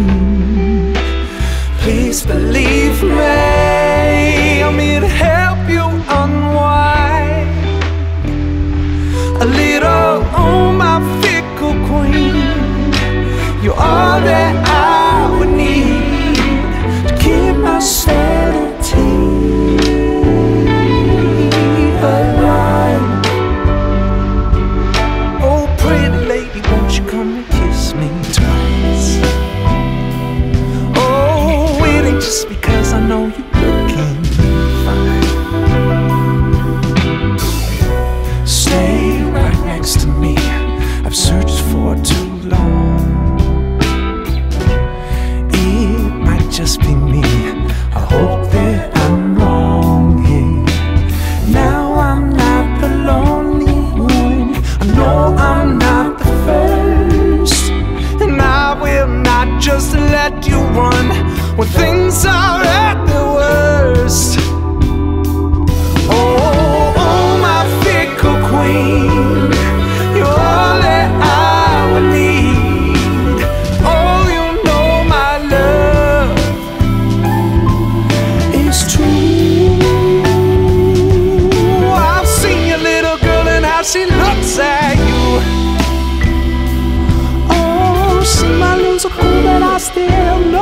mind. Please believe me, I'm here to help you unwind a little. Oh, my fickle queen, you're all that I would need to keep my sanity alive. Oh, pretty lady, won't you come and kiss me twice? Oh, it ain't just because I know you looking fine. Stay right next to me, I've searched for too long. It might just be me, I hope that I'm wrong here. Now I'm not the lonely one, I know I'm not the first, and I will not just let you run when things are at the worst. Oh, oh, my fickle queen, you're all that I would need. Oh, you know my love is true. I've seen your little girl and how she looks at you. Oh, she might lose a cool, but I still know